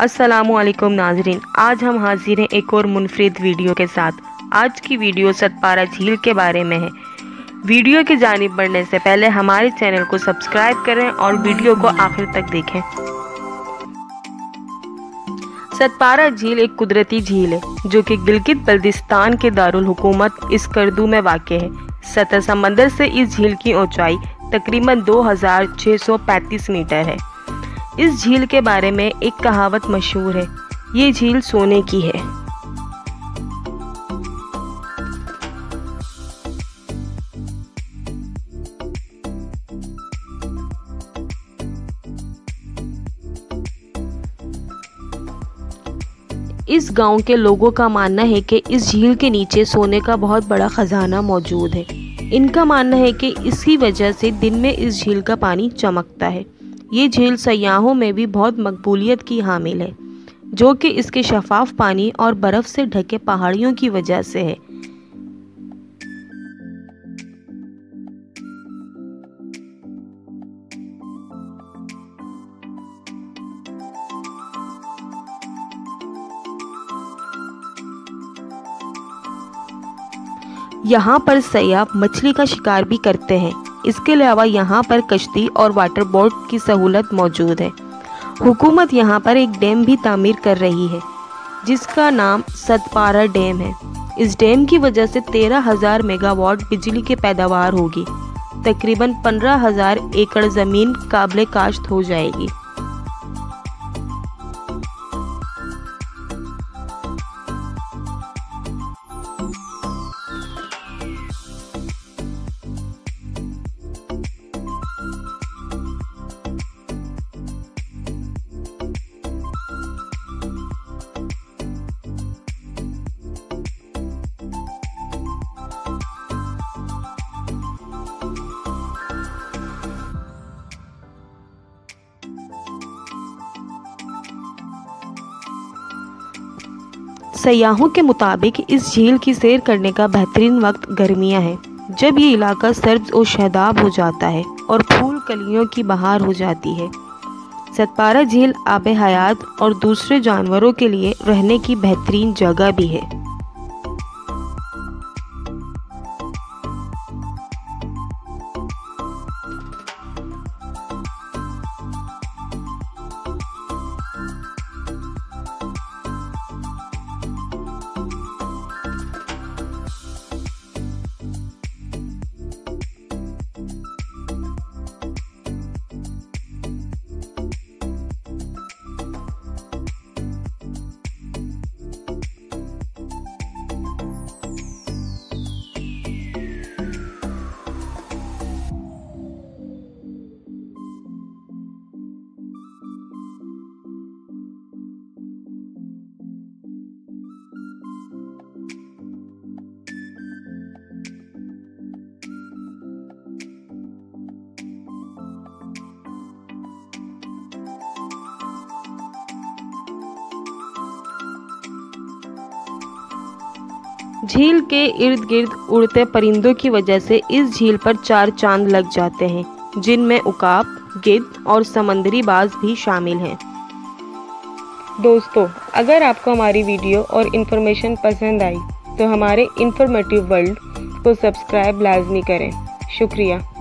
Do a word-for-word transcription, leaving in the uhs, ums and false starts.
अस्सलामुअलैकुम नाजरीन, आज हम हाजिर हैं एक और मुनफरिद वीडियो के साथ। आज की वीडियो सतपारा झील के बारे में है। वीडियो की जानिब बढ़ने से पहले हमारे चैनल को सब्सक्राइब करें और वीडियो को आखिर तक देखें। सतपारा झील एक कुदरती झील है जो कि गिलगित बल्दिस्तान के दारुल हुकूमत इस्कर्दू में वाक़ है। सतह समंदर से इस झील की ऊंचाई तकरीबन दो हज़ार छह सौ पैंतीस मीटर है। इस झील के बारे में एक कहावत मशहूर है, ये झील सोने की है। इस गांव के लोगों का मानना है कि इस झील के नीचे सोने का बहुत बड़ा खजाना मौजूद है। इनका मानना है कि इसी वजह से दिन में इस झील का पानी चमकता है। ये झील सयाहों में भी बहुत मकबूलियत की हामिल है, जो कि इसके शफाफ पानी और बर्फ़ से ढके पहाड़ियों की वजह से है। यहाँ पर सयाह मछली का शिकार भी करते हैं। इसके अलावा यहाँ पर कश्ती और वाटर बोट की सहूलत मौजूद है। हुकूमत यहाँ पर एक डैम भी तामीर कर रही है जिसका नाम सतपारा डैम है। इस डैम की वजह से तेरह हज़ार मेगावाट बिजली की पैदावार होगी। तकरीबन पंद्रह हज़ार एकड़ ज़मीन काबिल काश्त हो जाएगी। सयाहों के मुताबिक इस झील की सैर करने का बेहतरीन वक्त गर्मियां है, जब ये इलाका सर्द और शदाब हो जाता है और फूल कलियों की बहार हो जाती है। सतपारा झील आबे हयात और दूसरे जानवरों के लिए रहने की बेहतरीन जगह भी है। झील के इर्द गिर्द उड़ते परिंदों की वजह से इस झील पर चार चांद लग जाते हैं, जिनमें उकाब, गिद्ध और समंदरी बाज भी शामिल हैं। दोस्तों, अगर आपको हमारी वीडियो और इन्फॉर्मेशन पसंद आई तो हमारे इन्फॉर्मेटिव वर्ल्ड को सब्सक्राइब लाजमी करें। शुक्रिया।